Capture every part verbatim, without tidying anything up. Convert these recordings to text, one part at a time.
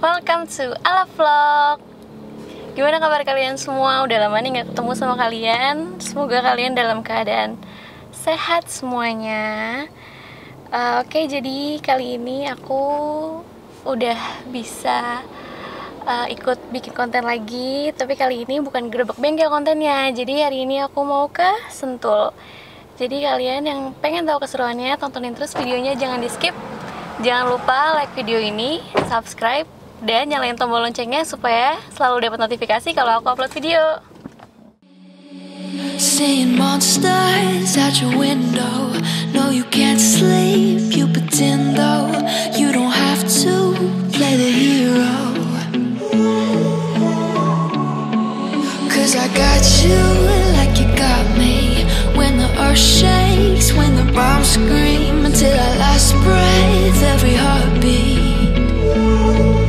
Welcome to Ala Vlog. Gimana kabar kalian semua? Udah lama nih gak ketemu sama kalian. Semoga kalian dalam keadaan sehat semuanya. uh, Oke, okay, jadi kali ini aku udah bisa uh, ikut bikin konten lagi. Tapi kali ini bukan gerebek bengkel kontennya. Jadi hari ini aku mau ke Sentul. Jadi kalian yang pengen tahu keseruannya, tontonin terus videonya, jangan di skip. Jangan lupa like video ini, subscribe, dan nyalain tombol loncengnya supaya selalu dapat notifikasi kalau aku upload video. Seeing monsters at your window. No, you can't sleep, you pretend though. You don't have to play the hero. Cause I got you like you got me. When the earth shakes, when the bombs scream, until our last breath, every heartbeat. Ooh.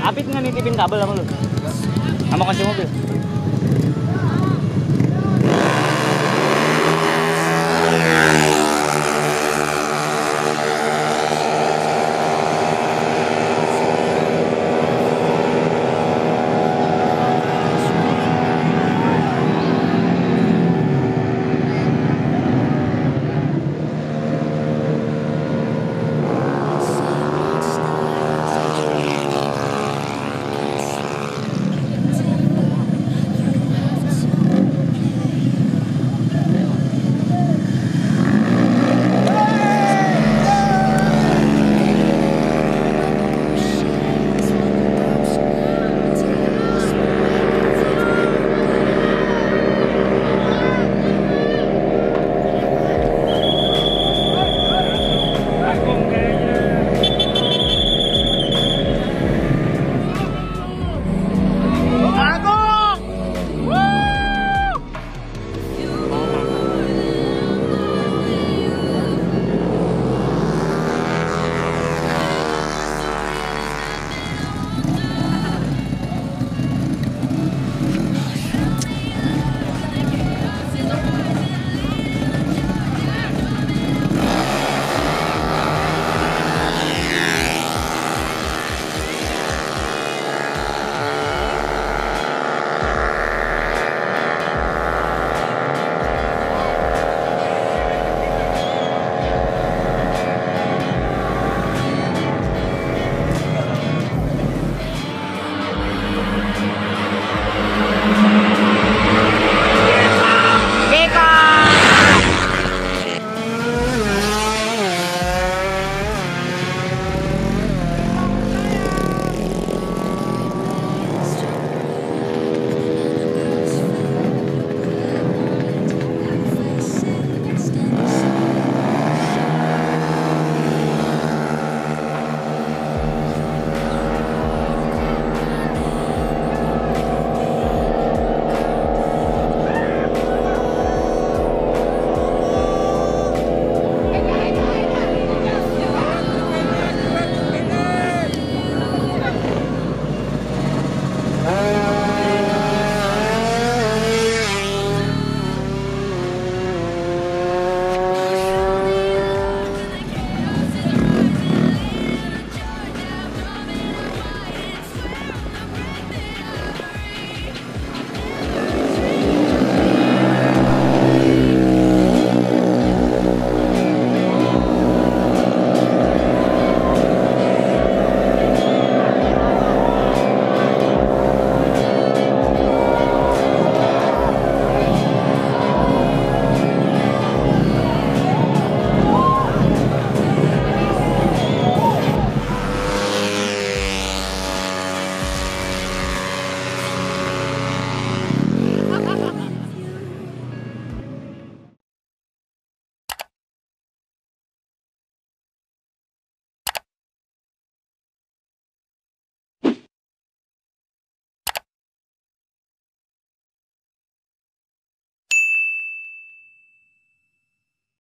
Apit nggak nitipin kabel sama lu? Sama kunci mobil?